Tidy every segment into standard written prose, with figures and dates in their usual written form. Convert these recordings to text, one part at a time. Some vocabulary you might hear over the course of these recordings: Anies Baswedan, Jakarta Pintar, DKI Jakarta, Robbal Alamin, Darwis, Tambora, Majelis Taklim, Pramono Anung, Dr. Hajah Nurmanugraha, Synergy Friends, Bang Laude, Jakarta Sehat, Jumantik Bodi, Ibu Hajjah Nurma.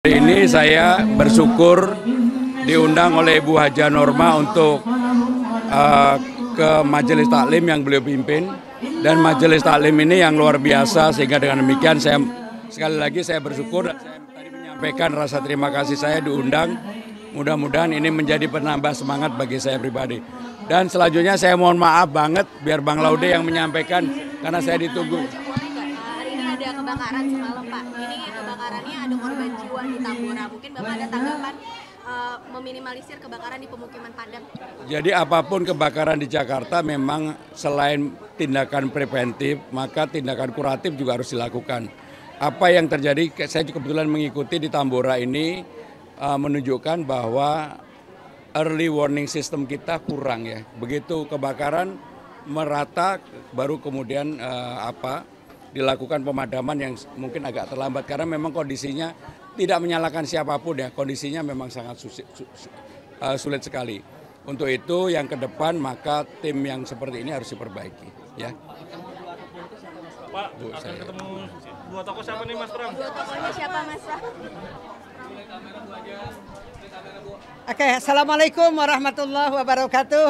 Hari ini saya bersyukur diundang oleh Ibu Hajjah Nurma untuk ke Majelis Taklim yang beliau pimpin, dan Majelis Taklim ini yang luar biasa, sehingga dengan demikian sekali lagi saya bersyukur. Saya tadi menyampaikan rasa terima kasih saya diundang. Mudah-mudahan ini menjadi penambah semangat bagi saya pribadi. Dan selanjutnya saya mohon maaf banget biar Bang Laude yang menyampaikan karena saya ditunggu. Ada kebakaran semalam, Pak. Ini kebakarannya ada korban jiwa di Tambora. Mungkin Bapak ada tanggapan meminimalisir kebakaran di pemukiman padat? Jadi apapun kebakaran di Jakarta memang selain tindakan preventif, maka tindakan kuratif juga harus dilakukan. Apa yang terjadi, saya kebetulan mengikuti di Tambora ini menunjukkan bahwa early warning system kita kurang ya. Begitu kebakaran merata baru kemudian dilakukan pemadaman yang mungkin agak terlambat karena memang kondisinya tidak menyalahkan siapapun ya, kondisinya memang sangat sulit sekali. Untuk itu yang ke depan maka tim yang seperti ini harus diperbaiki ya. Pak, akan ketemu dua tokoh siapa nih, Mas Pram? Dua tokohnya siapa, Mas? Oke, assalamualaikum warahmatullahi wabarakatuh.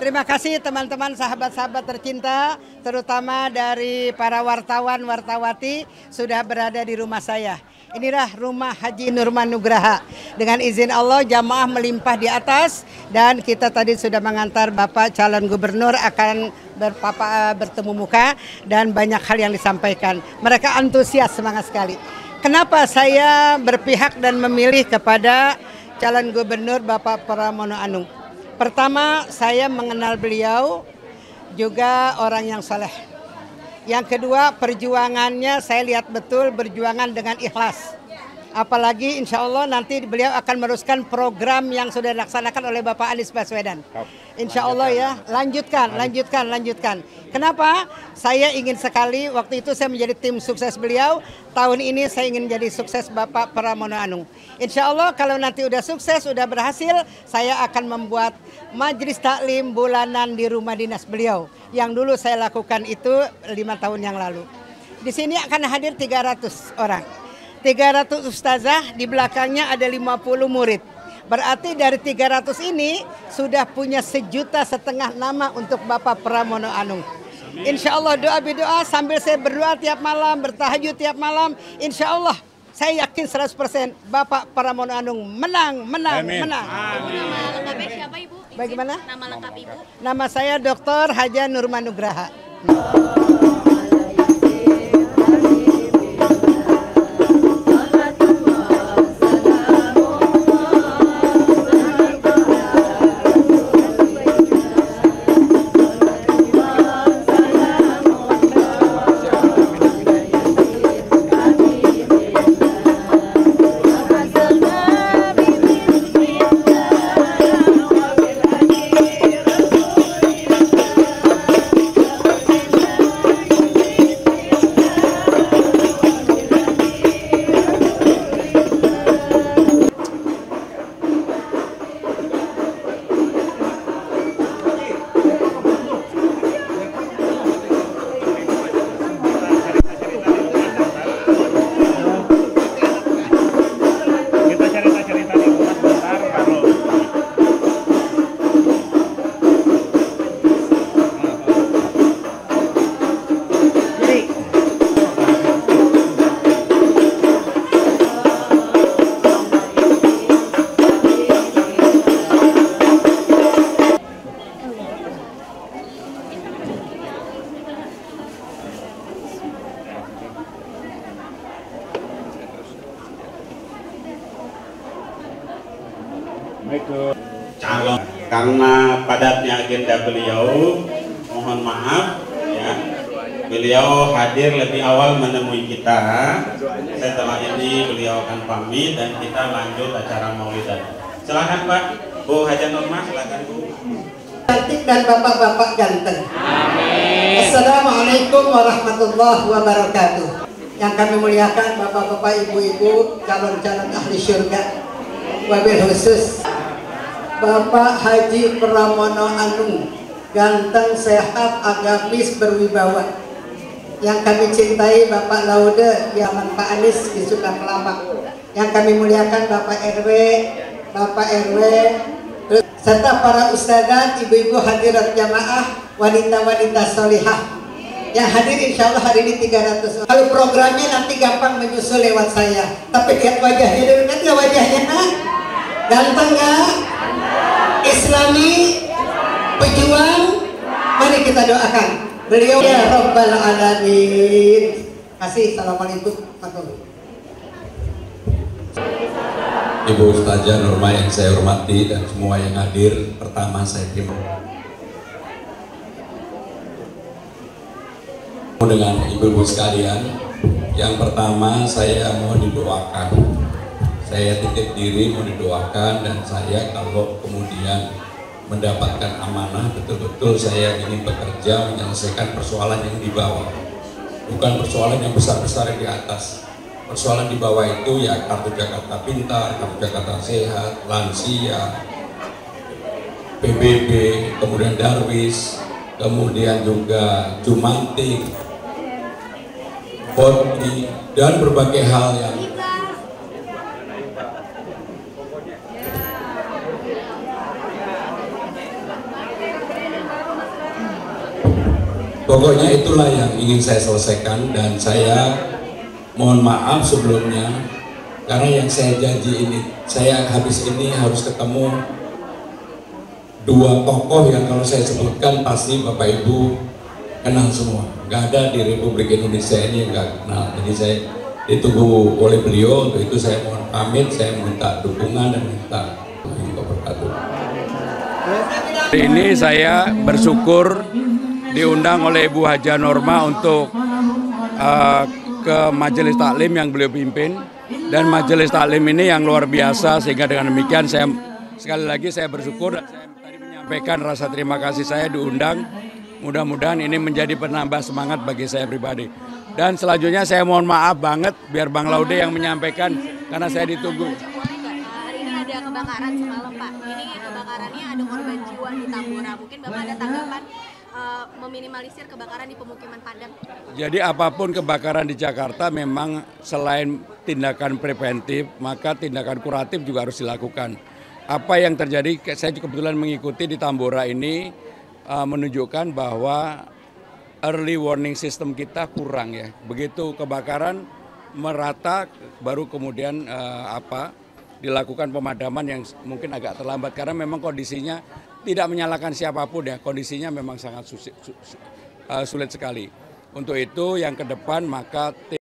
Terima kasih teman-teman, sahabat-sahabat tercinta, terutama dari para wartawan-wartawati sudah berada di rumah saya. Inilah rumah Hajah Nurmanugraha. Dengan izin Allah, jamaah melimpah di atas, dan kita tadi sudah mengantar Bapak calon gubernur akan bertemu muka dan banyak hal yang disampaikan. Mereka antusias, semangat sekali. Kenapa saya berpihak dan memilih kepada calon gubernur Bapak Pramono Anung? Pertama, saya mengenal beliau juga orang yang saleh. Yang kedua, perjuangannya saya lihat betul berjuangan dengan ikhlas. Apalagi insya Allah nanti beliau akan meneruskan program yang sudah dilaksanakan oleh Bapak Anies Baswedan. Insya Allah ya, lanjutkan. Kenapa? Saya ingin sekali, waktu itu saya menjadi tim sukses beliau, tahun ini saya ingin menjadi sukses Bapak Pramono Anung. Insya Allah kalau nanti udah sukses, udah berhasil, saya akan membuat Majelis Taklim bulanan di rumah dinas beliau. Yang dulu saya lakukan itu 5 tahun yang lalu. Di sini akan hadir 300 orang. 300 ustazah, di belakangnya ada 50 murid. Berarti dari 300 ini sudah punya 1,5 juta nama untuk Bapak Pramono Anung. Insya Allah doa berdoa sambil saya berdoa tiap malam, bertahajud tiap malam. Insya Allah saya yakin 100% Bapak Pramono Anung menang. Amin. Nama lengkapnya siapa, Ibu? Bagaimana? Nama lengkap Ibu? Nama saya Dr. Hajah Nurmanugraha. Calon, karena padatnya agenda beliau, mohon maaf ya, beliau hadir lebih awal menemui kita. Setelah ini beliau akan pamit dan kita lanjut acara maulidan. Silakan Pak, Bu Hajjah Nurma, silakan Bu. Cantik dan bapak-bapak ganteng. Amin. Assalamualaikum warahmatullahi wabarakatuh. Yang kami muliakan bapak-bapak, ibu-ibu, calon-calon ahli syurga, wabil khusus Bapak Haji Pramono Anung, ganteng, sehat, agamis, berwibawa. yang kami cintai Bapak Laude, Yaman Pak Anies di Sundang Kelapa, yang kami muliakan Bapak RW, serta para ustazah, ibu-ibu hadirat jamaah, wanita-wanita solihah yang hadir insya Allah hari ini 300. Kalau programnya nanti gampang menyusul lewat saya, tapi lihat wajahnya dulu, lihat gak wajahnya, ganteng gak? Islami, pejuang, mari kita doakan beliau ya Robbal Alamin. Kasih assalamualaikum warahmatullahi wabarakatuh. Ibu Hajjah Nurma yang saya hormati dan semua yang hadir, pertama saya terima dengan ibu-ibu sekalian. Yang pertama saya mau didoakan, saya titip diri mau didoakan, dan saya kalau kemudian mendapatkan amanah betul-betul saya ingin bekerja menyelesaikan persoalan yang di bawah, bukan persoalan yang besar-besar yang di atas. Persoalan di bawah itu ya kartu Jakarta Pintar, kartu Jakarta Sehat, lansia, PBB, kemudian Darwis, kemudian juga Jumantik Bodi, dan berbagai hal yang pokoknya itulah yang ingin saya selesaikan. Dan saya mohon maaf sebelumnya karena yang saya janji ini, saya habis ini harus ketemu dua tokoh yang kalau saya sebutkan pasti Bapak Ibu kenal semua. Gak ada di Republik Indonesia ini yang gak kenal. Jadi saya ditunggu oleh beliau, untuk itu saya mohon pamit, saya minta dukungan dan minta berkat. Hari ini saya bersyukur diundang oleh Ibu Hajjah Nurma untuk ke Majelis Taklim yang beliau pimpin, dan Majelis Taklim ini yang luar biasa, sehingga dengan demikian saya sekali lagi saya bersyukur. Sampaikan rasa terima kasih saya diundang. Mudah-mudahan ini menjadi penambah semangat bagi saya pribadi. Dan selanjutnya saya mohon maaf banget biar Bang Laude yang menyampaikan karena saya ditunggu. Hari ini ada kebakaran semalam Pak. Ini kebakarannya ada korban jiwa di Tambora. Mungkin Bapak ada tanggapan meminimalisir kebakaran di pemukiman padat. Jadi apapun kebakaran di Jakarta memang selain tindakan preventif, maka tindakan kuratif juga harus dilakukan. Apa yang terjadi, saya kebetulan mengikuti di Tambora ini menunjukkan bahwa early warning system kita kurang ya. Begitu kebakaran merata baru kemudian dilakukan pemadaman yang mungkin agak terlambat. Karena memang kondisinya tidak menyalahkan siapapun ya, kondisinya memang sangat sulit sekali. Untuk itu yang ke depan maka